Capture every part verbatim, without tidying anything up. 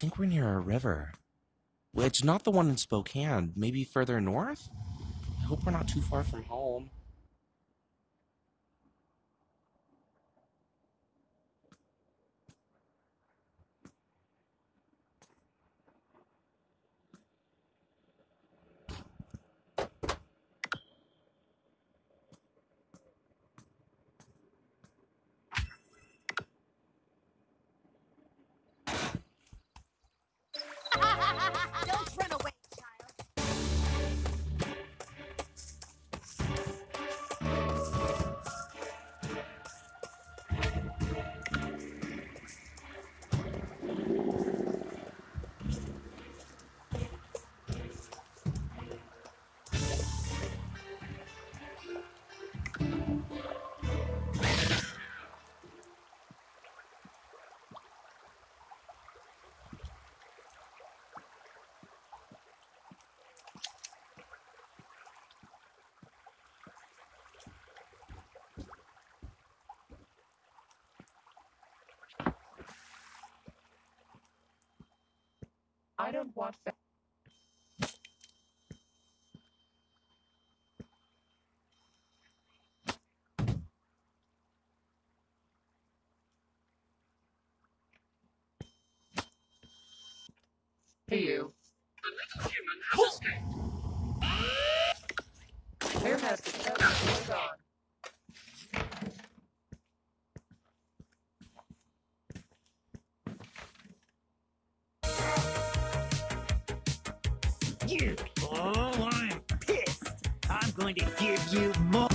think we're near a river. It's not the one in Spokane. Maybe further north? I hope we're not too far from home. Don't run away, I don't want that. Hey, you. The little human has escaped. There has to be no God. Oh, I'm pissed. I'm going to give you more.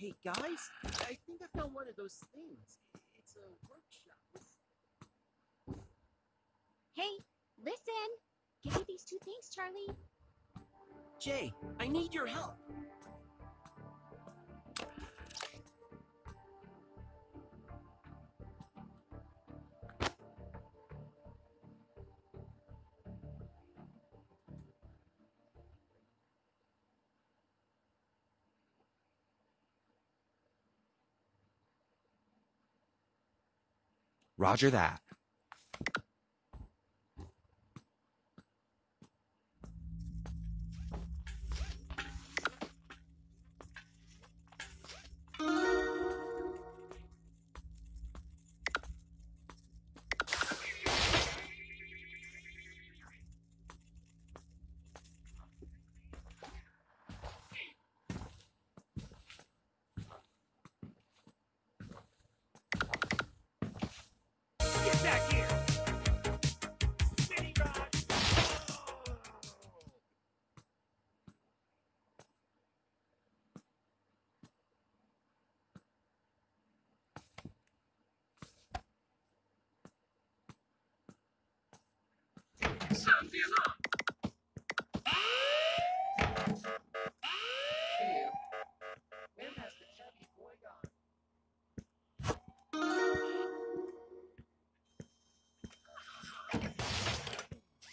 Hey guys, I think I found one of those things. It's a workshop. Listen. Hey, listen. Give me these two things, Charlie. Jay, I need your help. Roger that. Sound the alarm.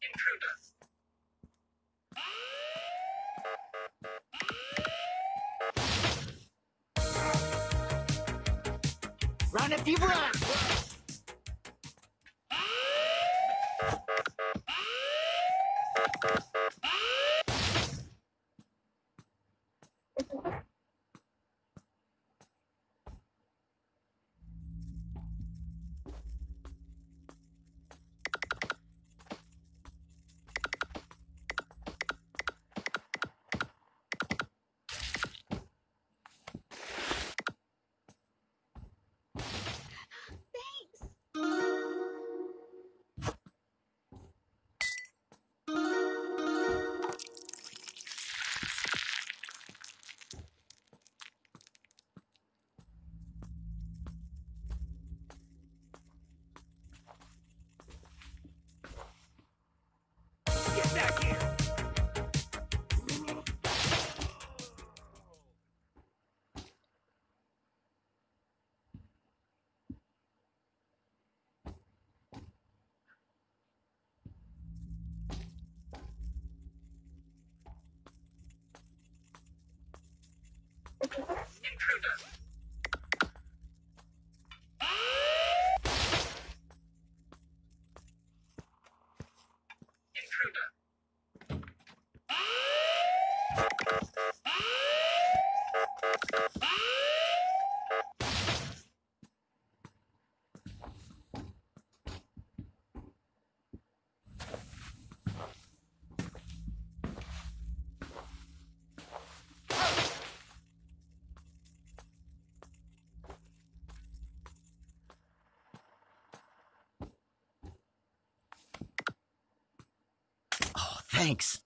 Intruder. Run if you run. Thanks.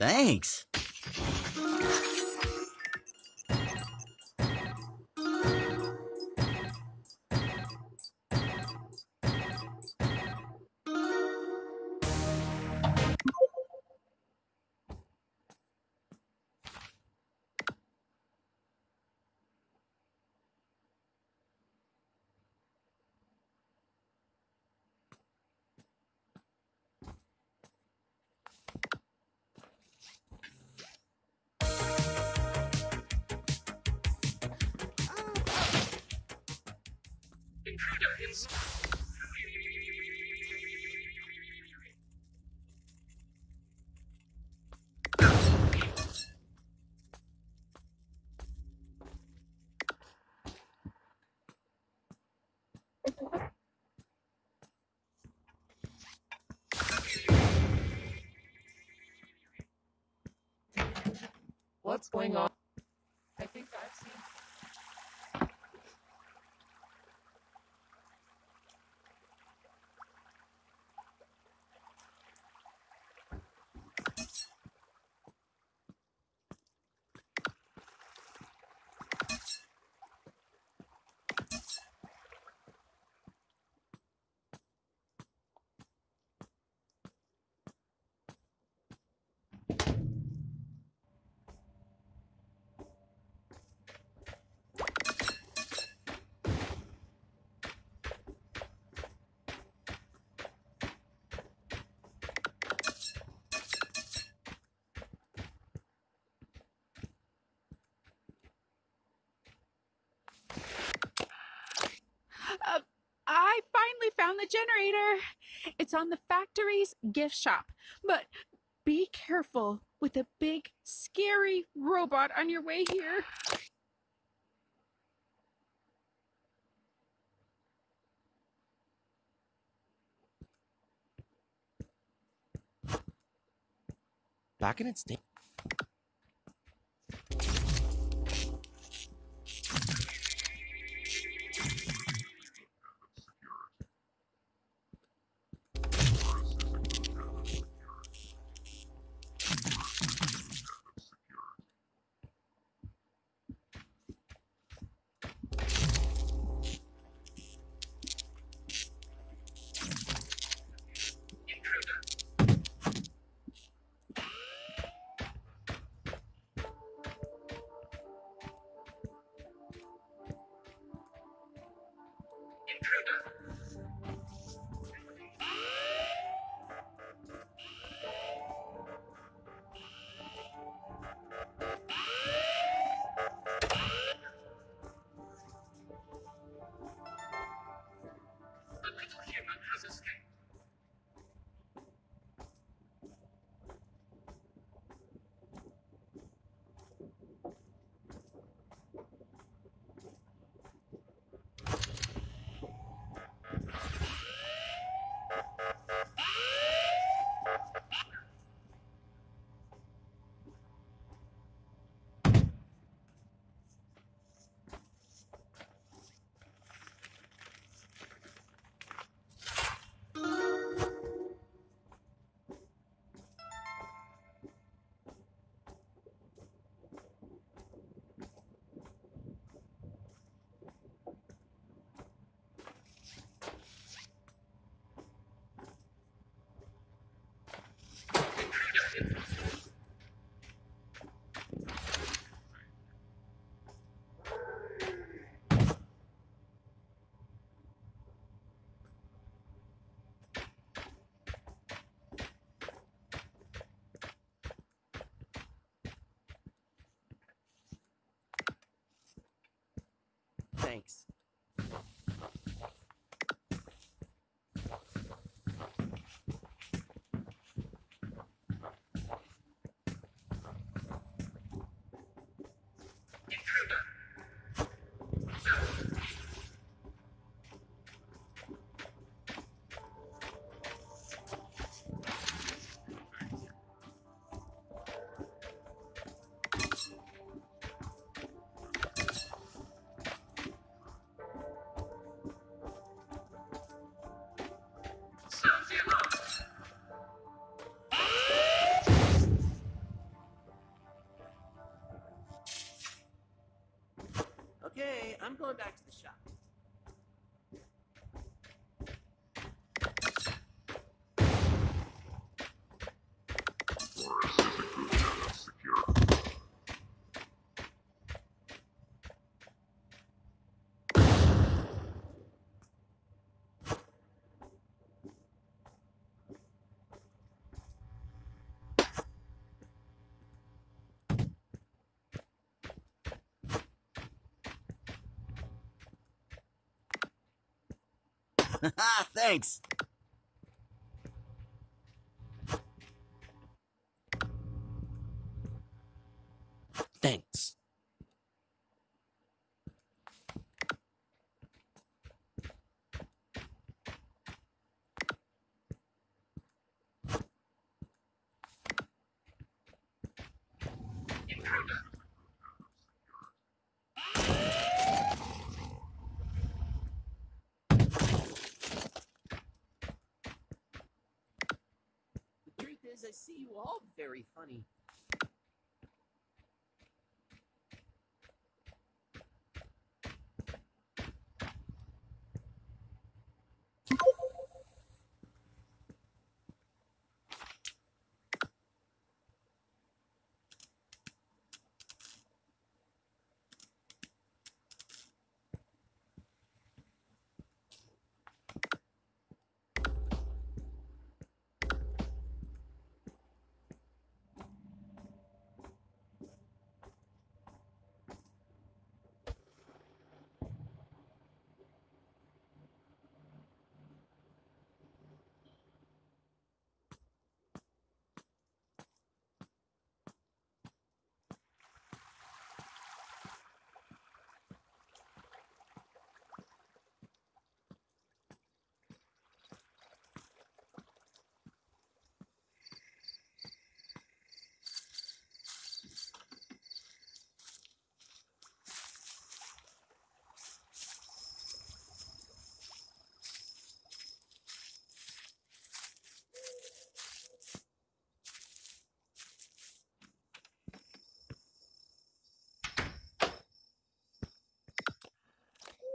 Thanks. What's going on? I think I've seen. I finally found the generator. It's on the factory's gift shop, but be careful with a big, scary robot on your way here. Back in its day. Thanks. Okay, I'm going back to the shop. Thanks. Thanks. I see you all very funny.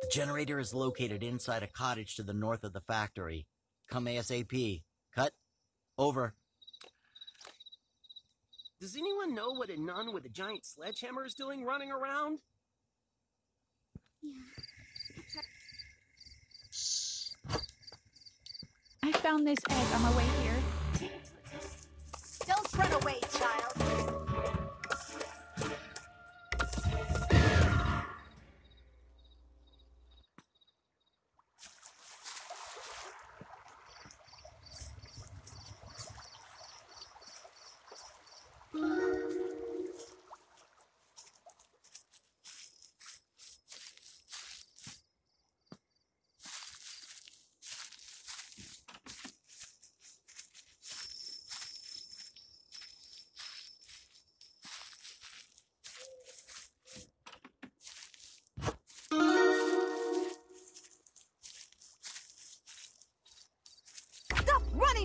The generator is located inside a cottage to the north of the factory. Come ASAP. Cut. Over. Does anyone know what a nun with a giant sledgehammer is doing running around? Yeah. Shh. I found this egg on my way here. Don't run away, child.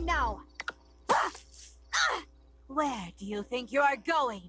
Now, ah! Ah! Where do you think you are going?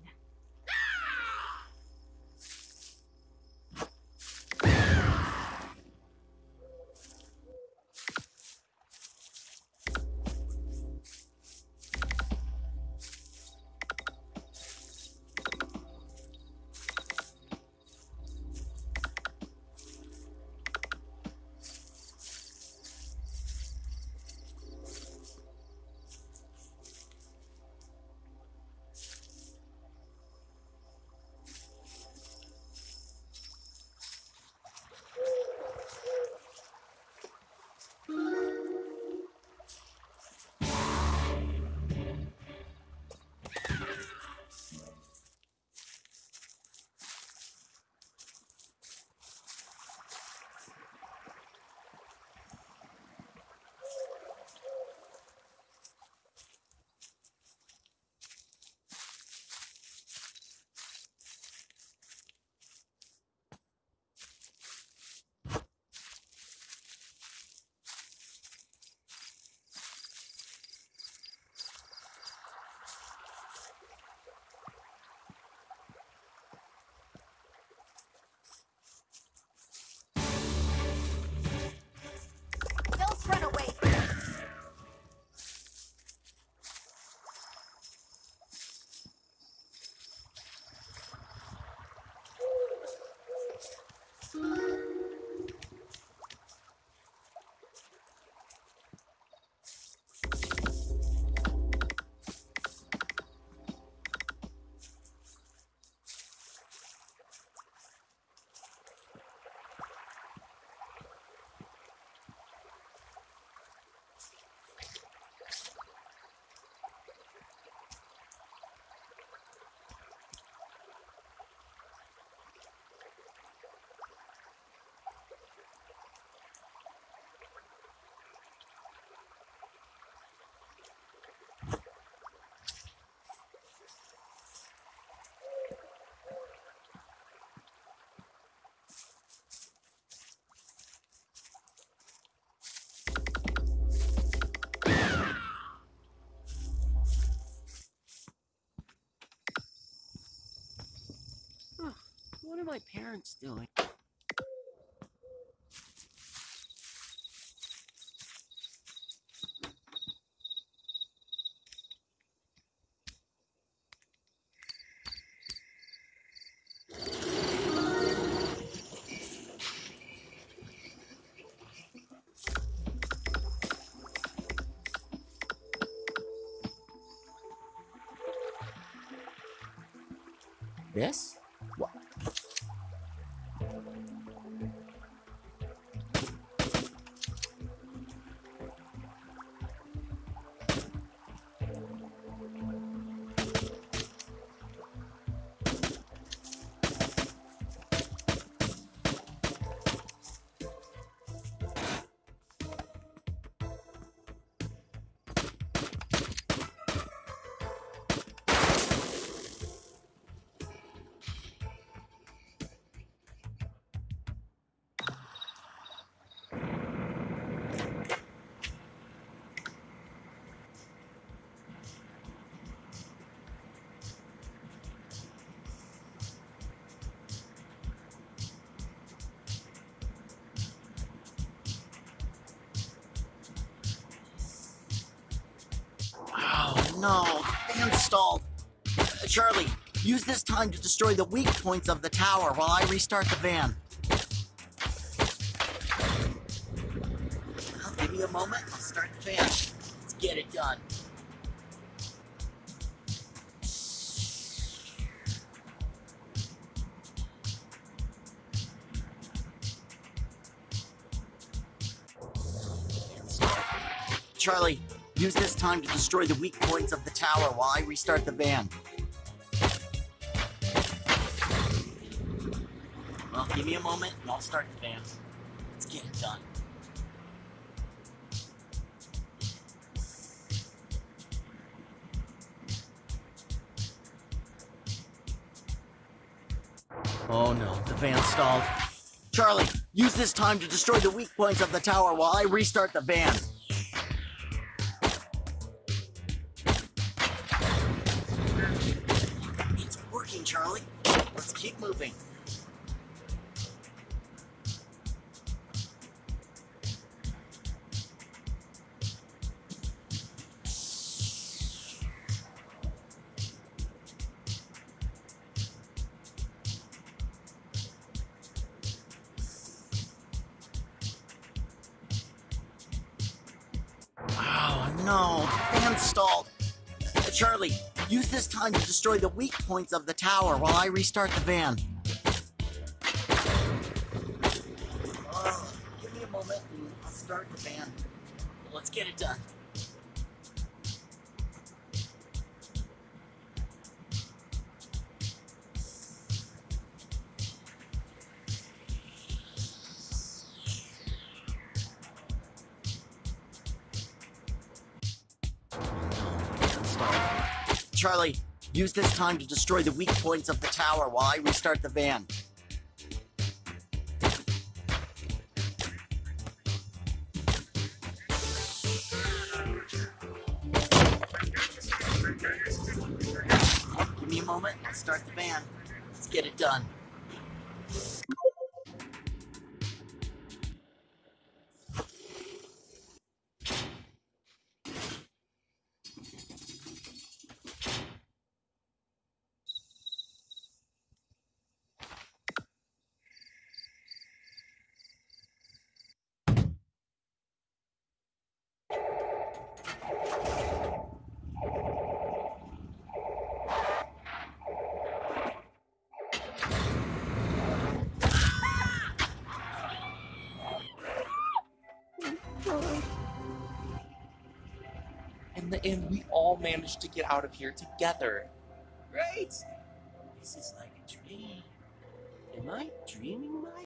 What are my parents doing? This? What? No, damn stalled. Uh, Charlie, use this time to destroy the weak points of the tower while I restart the van. I'll give you a moment, I'll start the van. Let's get it done. Charlie, use this time to destroy the weak points of the tower while I restart the van. Well, give me a moment and I'll start the van. Let's get it done. Oh no, the van stalled. Charlie, use this time to destroy the weak points of the tower while I restart the van. Charlie, let's keep moving. Oh no, damn stalled. Uh, Charlie, use this time to destroy the weak points of the tower while I restart the van. Uh, give me a moment and I'll start the van. Let's get it done. Charlie, use this time to destroy the weak points of the tower while I restart the van. Give me a moment, I'll start the van. Let's get it done. In the end, we all managed to get out of here together. Great! This is like a dream. Am I dreaming, Mike?